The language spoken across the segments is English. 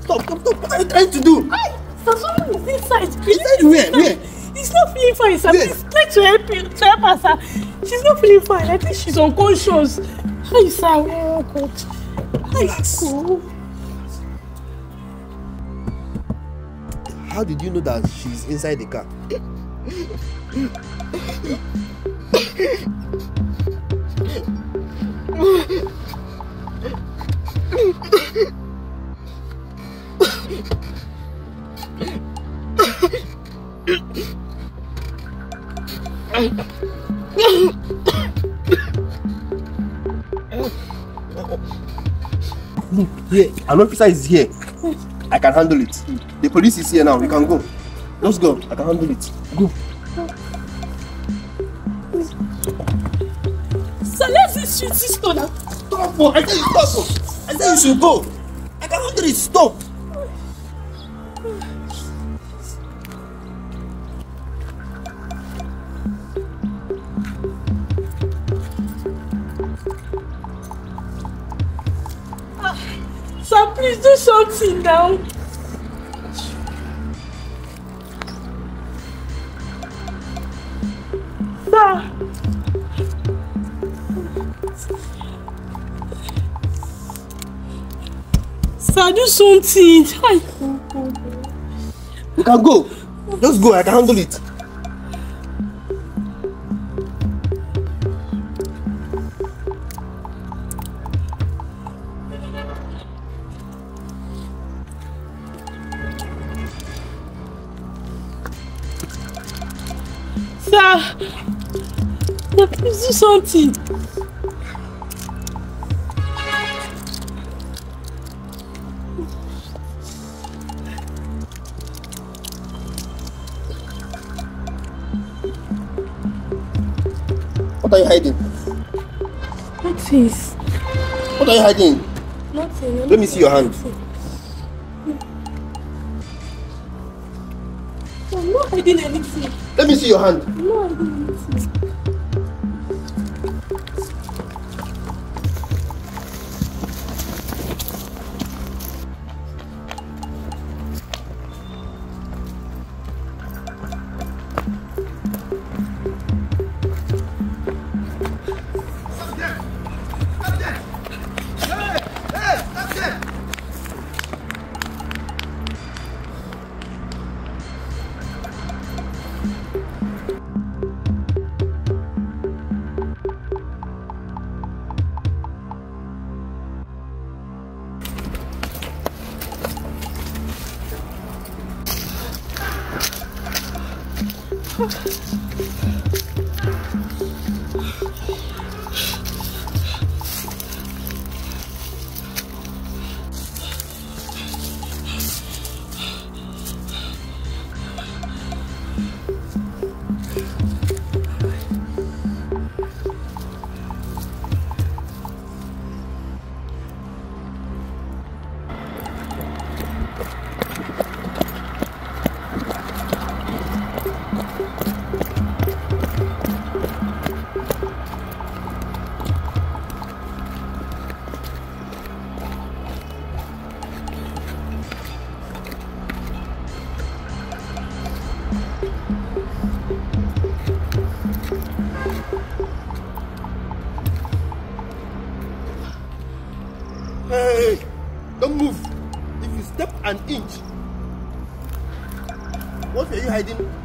Stop. What are you trying to do? Hi! Samson is inside. Inside where? Where? He's not feeling fine, sir. Please try to help you. To help her, sir. She's not feeling fine. I think she's unconscious. Hi, sir. Oh, God. Hi, school. How did you know that she's inside the car? Look, here, an officer is here. I can handle it. The police is here now. We can go. Let's go. I can handle it. Go. So let's shoot this corner. Stop! I tell you, stop! I tell you, should go. I can handle it. Stop. Sir, please do something now. Sir. Sir, do something. We can go. Just go. I can handle it. Please do something. What are you hiding? Nothing. What are you hiding? Nothing. Let me see your hand. I'm not hiding anything. Let me see your hand. I'm not hiding anything.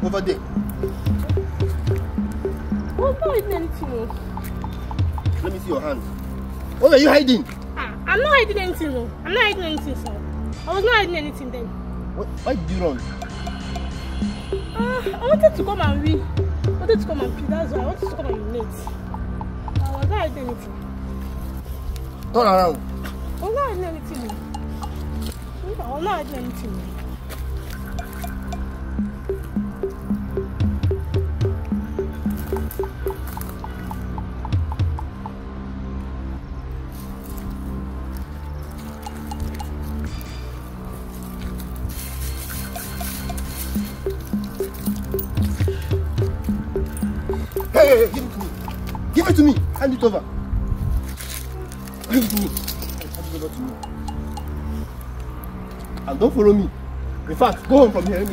Over there. What are you hiding? Let me see your hand. What are you hiding? I'm not hiding anything. No. I'm not hiding anything, sir. I was not hiding anything then. What? Why did you run? I wanted to come and win. I wanted to come and play. That's why I wanted to come and meet. I was not hiding anything. Turn around. I was not hiding anything. No. I was not hiding anything. No. Hand it over. Hand it over to me. and don't follow me. In fact, go home from here.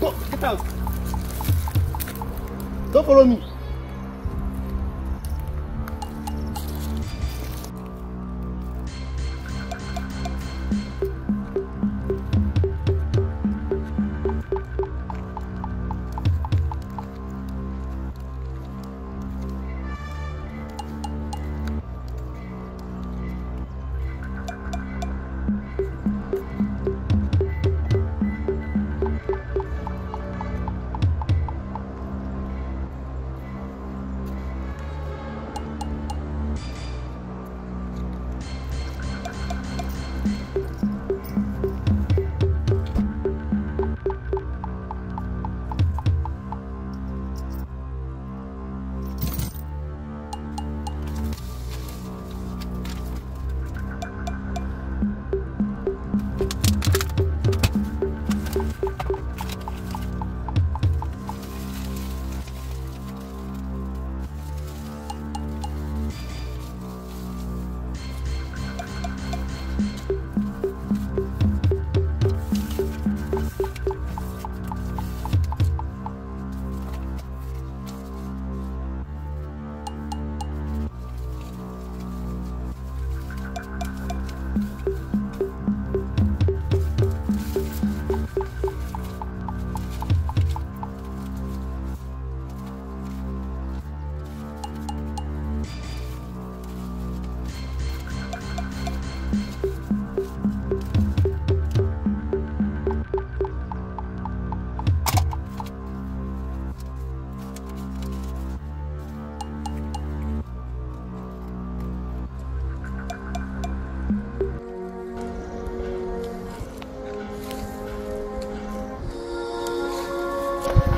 Go, get out. Don't follow me.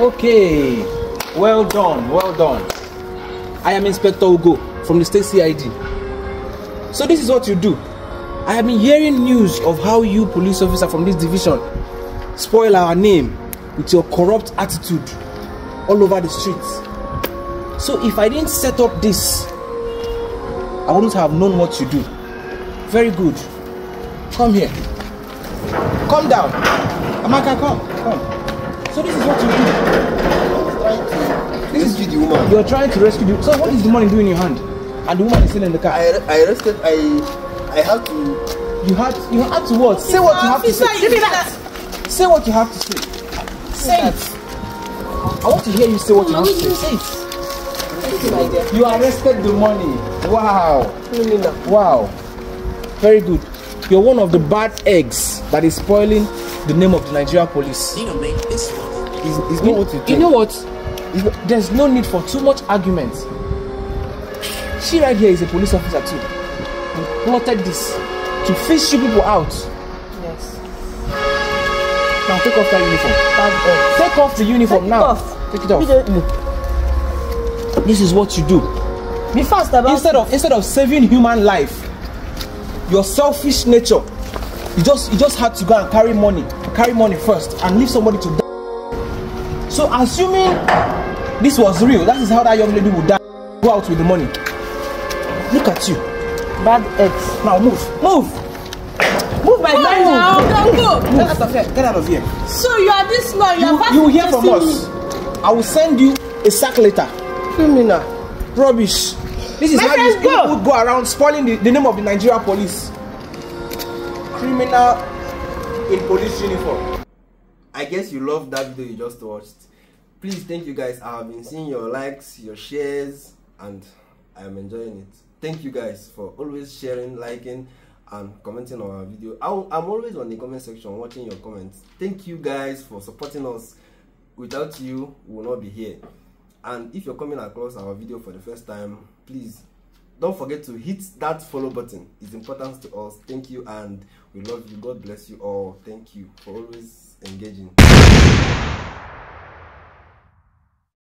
Okay, well done, well done. I am Inspector Ugo from the State CID. So this is what you do. I have been hearing news of how you police officer from this division spoil our name with your corrupt attitude all over the streets. So if I didn't set up this, I wouldn't have known what you do. Very good. Come here. Come down. Amaka, come. So this is what you do. I was trying to rescue the woman. You're trying to rescue the woman. So what is the money doing in your hand? And the woman is still in the car. I had to. You had to what? Say what you have to say. Give me that. Say what you have to say. Say it. I want to hear you say what you have to say. Say it. You arrested the money. Wow. Wow. Very good. You're one of the bad eggs that is spoiling the name of the Nigeria Police. You know, man, it's not what you think. You know what? There's no need for too much argument. She right here is a police officer too. You plotted this to fish you people out. Yes. Now take off that uniform. Take off the uniform now. Take it off. This is what you do. Be fast about instead of saving human life, your selfish nature. You just had to go and carry money first and leave somebody to die. So assuming this was real, that is how that young lady would die, go out with the money. Look at you. Bad eggs. Now move. Move. Move my man now. Don't go. Get out of here. Get out of here. So you are this now. You will hear from us. I will send you a sack later. Criminal. Rubbish. This is how these people would go around spoiling the name of the Nigeria Police. Criminal in police uniform. I guess you love that video you just watched. Please, thank you guys. I have been seeing your likes, your shares, and I am enjoying it. Thank you guys for always sharing, liking, and commenting on our video. I'm always on the comment section watching your comments. Thank you guys for supporting us. Without you, we will not be here. And if you're coming across our video for the first time, please don't forget to hit that follow button. It's important to us. Thank you, and we love you. God bless you all. Thank you for always engaging.